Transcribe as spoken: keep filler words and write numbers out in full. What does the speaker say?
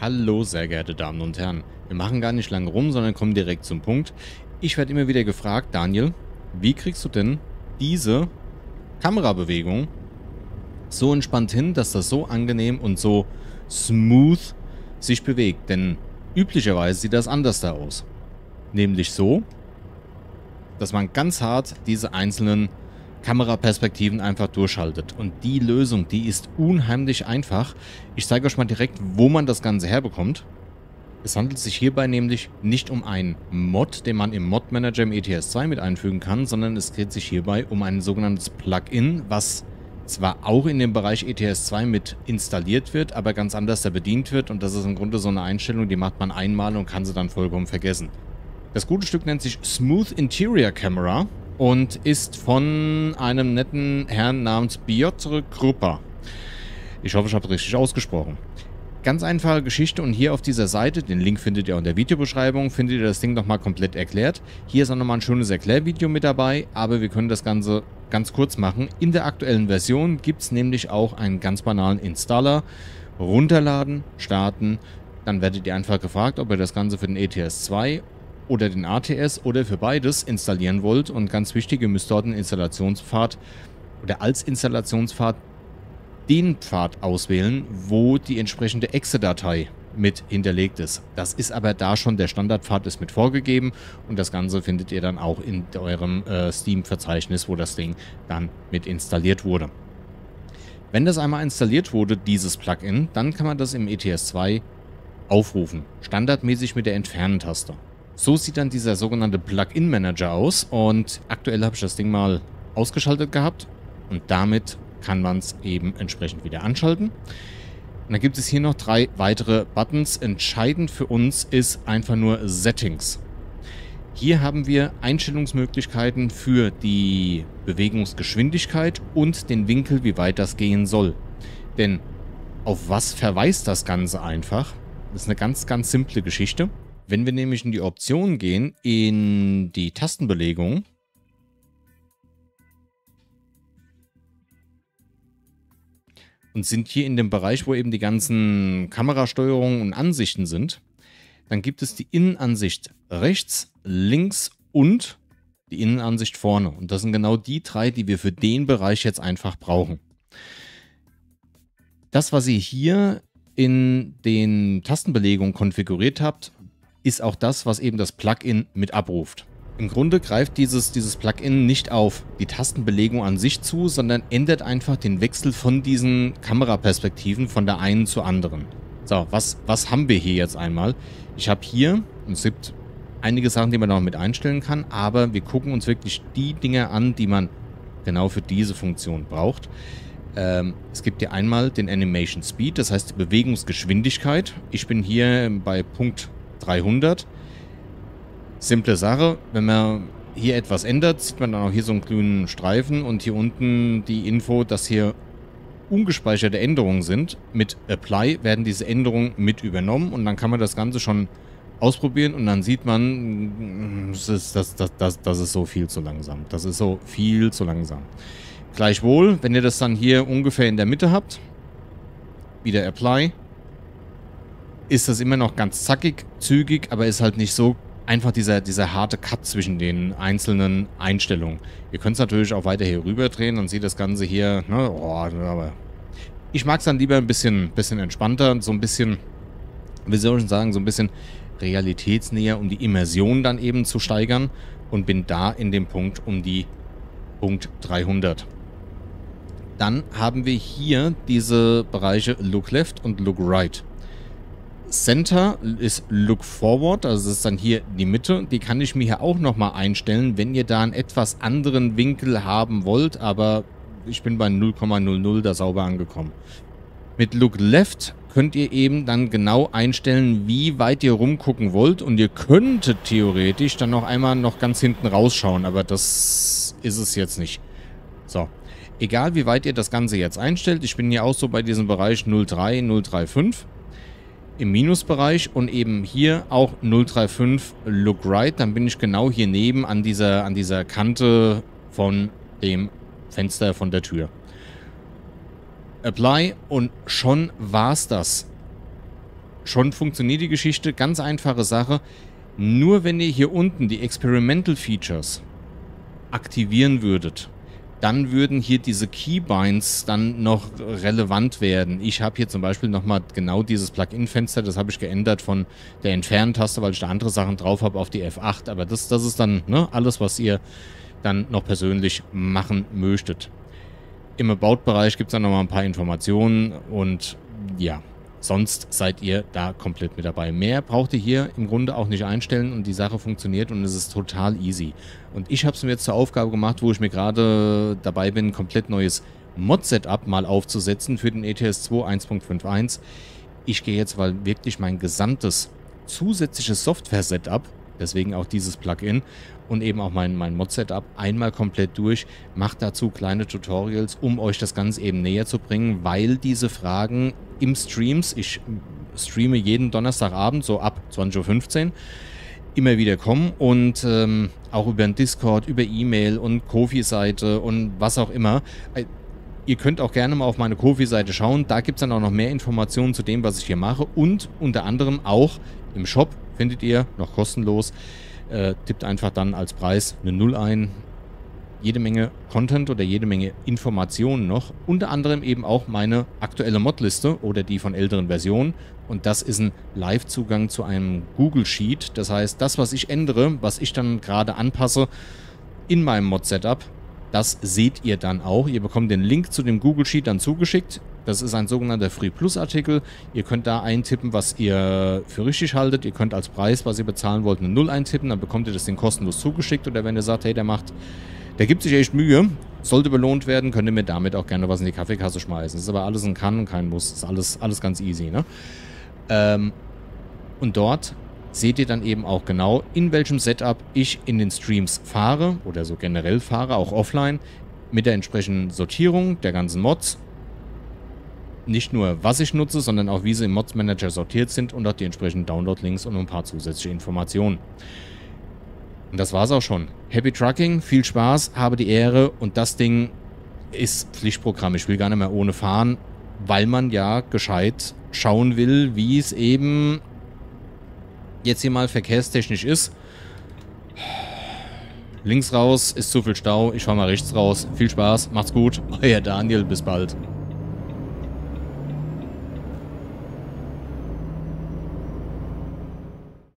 Hallo sehr geehrte Damen und Herren, wir machen gar nicht lange rum, sondern kommen direkt zum Punkt. Ich werde immer wieder gefragt, Daniel, wie kriegst du denn diese Kamerabewegung so entspannt hin, dass das so angenehm und so smooth sich bewegt? Denn üblicherweise sieht das anders da aus. Nämlich so, dass man ganz hart diese einzelnen Kameraperspektiven einfach durchschaltet. Und die Lösung, die ist unheimlich einfach. Ich zeige euch mal direkt, wo man das Ganze herbekommt. Es handelt sich hierbei nämlich nicht um einen Mod, den man im Mod Manager im E T S zwei mit einfügen kann, sondern es dreht sich hierbei um ein sogenanntes Plugin, was zwar auch in dem Bereich E T S zwei mit installiert wird, aber ganz anders da bedient wird. Und das ist im Grunde so eine Einstellung, die macht man einmal und kann sie dann vollkommen vergessen. Das gute Stück nennt sich Smooth Interior Camera und ist von einem netten Herrn namens Piotr Krupa. Ich hoffe, ich habe es richtig ausgesprochen. Ganz einfache Geschichte, und hier auf dieser Seite, den Link findet ihr in der Videobeschreibung, findet ihr das Ding nochmal komplett erklärt. Hier ist auch nochmal ein schönes Erklärvideo mit dabei, aber wir können das Ganze ganz kurz machen. In der aktuellen Version gibt es nämlich auch einen ganz banalen Installer. Runterladen, starten, dann werdet ihr einfach gefragt, ob ihr das Ganze für den E T S zwei oder den A T S oder für beides installieren wollt. Und ganz wichtig, ihr müsst dort einen Installationspfad oder als Installationspfad den Pfad auswählen, wo die entsprechende E X E-Datei mit hinterlegt ist. Das ist aber da schon, der Standardpfad ist mit vorgegeben, und das Ganze findet ihr dann auch in eurem äh, Steam-Verzeichnis, wo das Ding dann mit installiert wurde. Wenn das einmal installiert wurde, dieses Plugin, dann kann man das im E T S zwei aufrufen, standardmäßig mit der Entfernen-Taste. So sieht dann dieser sogenannte Plugin-Manager aus, und aktuell habe ich das Ding mal ausgeschaltet gehabt und damit kann man es eben entsprechend wieder anschalten. Und dann gibt es hier noch drei weitere Buttons. Entscheidend für uns ist einfach nur Settings. Hier haben wir Einstellungsmöglichkeiten für die Bewegungsgeschwindigkeit und den Winkel, wie weit das gehen soll. Denn auf was verweist das Ganze einfach? Das ist eine ganz, ganz simple Geschichte. Wenn wir nämlich in die Optionen gehen, in die Tastenbelegung, und sind hier in dem Bereich, wo eben die ganzen Kamerasteuerungen und Ansichten sind, dann gibt es die Innenansicht rechts, links und die Innenansicht vorne. Und das sind genau die drei, die wir für den Bereich jetzt einfach brauchen. Das, was ihr hier in den Tastenbelegungen konfiguriert habt, ist auch das, was eben das Plugin mit abruft. Im Grunde greift dieses, dieses Plugin nicht auf die Tastenbelegung an sich zu, sondern ändert einfach den Wechsel von diesen Kameraperspektiven von der einen zur anderen. So, was, was haben wir hier jetzt einmal? Ich habe hier, es gibt einige Sachen, die man noch mit einstellen kann, aber wir gucken uns wirklich die Dinge an, die man genau für diese Funktion braucht. Ähm, es gibt hier einmal den Animation Speed, das heißt die Bewegungsgeschwindigkeit. Ich bin hier bei Punkt dreihundert. Simple Sache, wenn man hier etwas ändert, sieht man dann auch hier so einen grünen Streifen und hier unten die Info, dass hier ungespeicherte Änderungen sind. Mit Apply werden diese Änderungen mit übernommen und dann kann man das Ganze schon ausprobieren und dann sieht man, das ist, das, das, das, das ist so viel zu langsam. Das ist so viel zu langsam. Gleichwohl, wenn ihr das dann hier ungefähr in der Mitte habt, wieder Apply, ist das immer noch ganz zackig, zügig, aber ist halt nicht so einfach dieser, dieser harte Cut zwischen den einzelnen Einstellungen. Ihr könnt es natürlich auch weiter hier rüber drehen, dann sieht das Ganze hier, ne, oh, aber ich mag es dann lieber ein bisschen, bisschen entspannter und so ein bisschen, wie soll ich sagen, so ein bisschen realitätsnäher, um die Immersion dann eben zu steigern, und bin da in dem Punkt um die Punkt dreihundert. Dann haben wir hier diese Bereiche Look Left und Look Right. Center ist Look Forward, also das ist dann hier die Mitte. Die kann ich mir hier auch nochmal einstellen, wenn ihr da einen etwas anderen Winkel haben wollt, aber ich bin bei null Komma null null da sauber angekommen. Mit Look Left könnt ihr eben dann genau einstellen, wie weit ihr rumgucken wollt, und ihr könntet theoretisch dann noch einmal noch ganz hinten rausschauen, aber das ist es jetzt nicht. So, egal wie weit ihr das Ganze jetzt einstellt, ich bin hier auch so bei diesem Bereich null Komma drei, null Komma fünfunddreißig. Im Minusbereich und eben hier auch null Komma fünfunddreißig Look Right, dann bin ich genau hier neben an dieser, an dieser Kante von dem Fenster von der Tür. Apply und schon war's das. Schon funktioniert die Geschichte, ganz einfache Sache. Nur wenn ihr hier unten die Experimental Features aktivieren würdet, dann würden hier diese Keybinds dann noch relevant werden. Ich habe hier zum Beispiel nochmal genau dieses Plugin-Fenster, das habe ich geändert von der Entfernen-Taste, weil ich da andere Sachen drauf habe, auf die F acht. Aber das, das ist dann ne, alles, was ihr dann noch persönlich machen möchtet. Im About-Bereich gibt es dann nochmal ein paar Informationen und ja, sonst seid ihr da komplett mit dabei. Mehr braucht ihr hier im Grunde auch nicht einstellen und die Sache funktioniert und es ist total easy. Und ich habe es mir jetzt zur Aufgabe gemacht, wo ich mir gerade dabei bin, ein komplett neues Mod-Setup mal aufzusetzen für den E T S zwei eins Punkt fünf Punkt eins. Ich gehe jetzt, weil wirklich mein gesamtes zusätzliches Software-Setup, deswegen auch dieses Plugin und eben auch mein, mein Mod-Setup einmal komplett durch. Macht dazu kleine Tutorials, um euch das Ganze eben näher zu bringen, weil diese Fragen im Streams, ich streame jeden Donnerstagabend, so ab zwanzig Uhr fünfzehn, immer wieder kommen und ähm, auch über den Discord, über E-Mail und Ko-Fi-Seite und was auch immer. Ihr könnt auch gerne mal auf meine Ko-Fi-Seite schauen, da gibt es dann auch noch mehr Informationen zu dem, was ich hier mache und unter anderem auch im Shop findet ihr, noch kostenlos, äh, tippt einfach dann als Preis eine Null ein. Jede Menge Content oder jede Menge Informationen noch. Unter anderem eben auch meine aktuelle Modliste oder die von älteren Versionen. Und das ist ein Live-Zugang zu einem Google Sheet. Das heißt, das, was ich ändere, was ich dann gerade anpasse in meinem Mod-Setup, das seht ihr dann auch. Ihr bekommt den Link zu dem Google Sheet dann zugeschickt. Das ist ein sogenannter Free Plus Artikel. Ihr könnt da eintippen, was ihr für richtig haltet. Ihr könnt als Preis, was ihr bezahlen wollt, eine Null eintippen. Dann bekommt ihr das Ding kostenlos zugeschickt. Oder wenn ihr sagt, hey, der macht, der gibt sich echt Mühe, sollte belohnt werden, könnt ihr mir damit auch gerne was in die Kaffeekasse schmeißen. Das ist aber alles ein Kann und kein Muss. Das ist alles, alles ganz easy, ne? Ähm, und dort seht ihr dann eben auch genau, in welchem Setup ich in den Streams fahre oder so generell fahre, auch offline, mit der entsprechenden Sortierung der ganzen Mods. Nicht nur, was ich nutze, sondern auch, wie sie im Mods Manager sortiert sind und auch die entsprechenden Download-Links und ein paar zusätzliche Informationen. Und das war's auch schon. Happy Trucking, viel Spaß, habe die Ehre und das Ding ist Pflichtprogramm. Ich will gar nicht mehr ohne fahren, weil man ja gescheit schauen will, wie es eben jetzt hier mal verkehrstechnisch ist. Links raus ist zu viel Stau, ich fahr mal rechts raus. Viel Spaß, macht's gut, euer Daniel, bis bald.